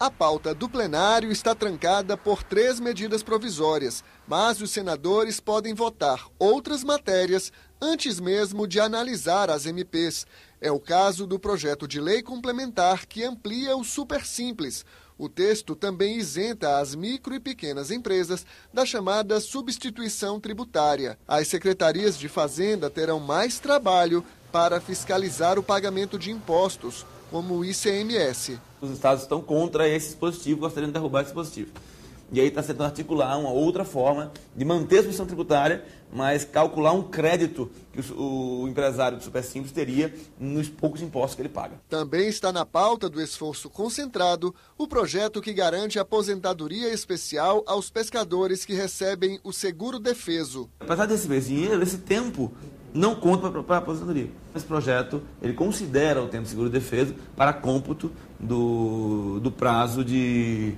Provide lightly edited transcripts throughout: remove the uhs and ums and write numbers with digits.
A pauta do plenário está trancada por 3 medidas provisórias, mas os senadores podem votar outras matérias antes mesmo de analisar as MPs. É o caso do projeto de lei complementar que amplia o Super Simples. O texto também isenta as micro e pequenas empresas da chamada substituição tributária. As secretarias de Fazenda terão mais trabalho para fiscalizar o pagamento de impostos, como o ICMS. Os estados estão contra esse dispositivo, gostariam de derrubar esse dispositivo. E aí está tentando articular uma outra forma de manter a substituição tributária, mas calcular um crédito que o empresário do Super Simples teria nos poucos impostos que ele paga. Também está na pauta do esforço concentrado o projeto que garante aposentadoria especial aos pescadores que recebem o seguro defeso. Apesar desse dinheiro, esse tempo não conta para a aposentadoria. Esse projeto ele considera o tempo de seguro defeso para cômputo do prazo de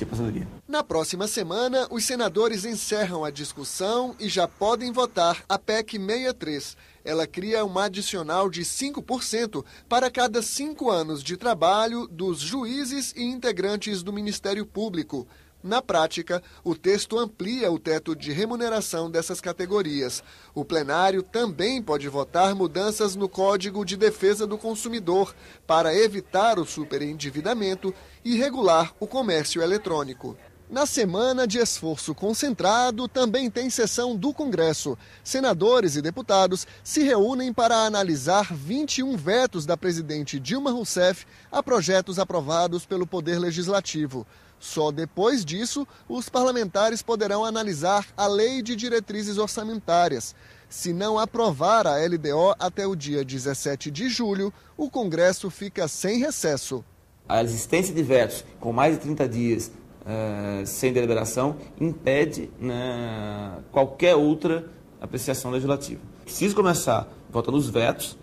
aposentadoria. Na próxima semana, os senadores encerram a discussão e já podem votar a PEC 63. Ela cria um adicional de 5% para cada 5 anos de trabalho dos juízes e integrantes do Ministério Público. Na prática, o texto amplia o teto de remuneração dessas categorias. O plenário também pode votar mudanças no Código de Defesa do Consumidor para evitar o superendividamento e regular o comércio eletrônico. Na semana de esforço concentrado, também tem sessão do Congresso. Senadores e deputados se reúnem para analisar 21 vetos da presidente Dilma Rousseff a projetos aprovados pelo Poder Legislativo. Só depois disso, os parlamentares poderão analisar a Lei de Diretrizes Orçamentárias. Se não aprovar a LDO até o dia 17 de julho, o Congresso fica sem recesso. A existência de vetos com mais de 30 dias sem deliberação impede qualquer outra apreciação legislativa. Preciso começar votando os vetos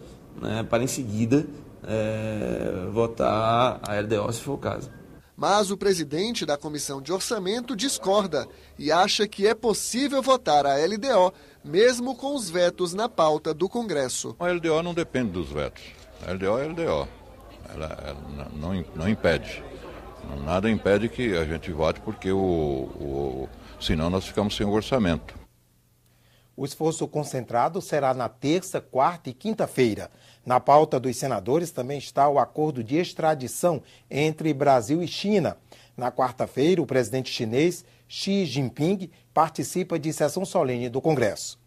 para em seguida votar a LDO se for o caso. Mas o presidente da Comissão de Orçamento discorda e acha que é possível votar a LDO, mesmo com os vetos na pauta do Congresso. A LDO não depende dos vetos. A LDO é a LDO. Ela não impede. Nada impede que a gente vote, porque senão nós ficamos sem o orçamento. O esforço concentrado será na terça, quarta e quinta-feira. Na pauta dos senadores também está o acordo de extradição entre Brasil e China. Na quarta-feira, o presidente chinês Xi Jinping participa de sessão solene do Congresso.